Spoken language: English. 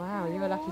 Wow, you were lucky.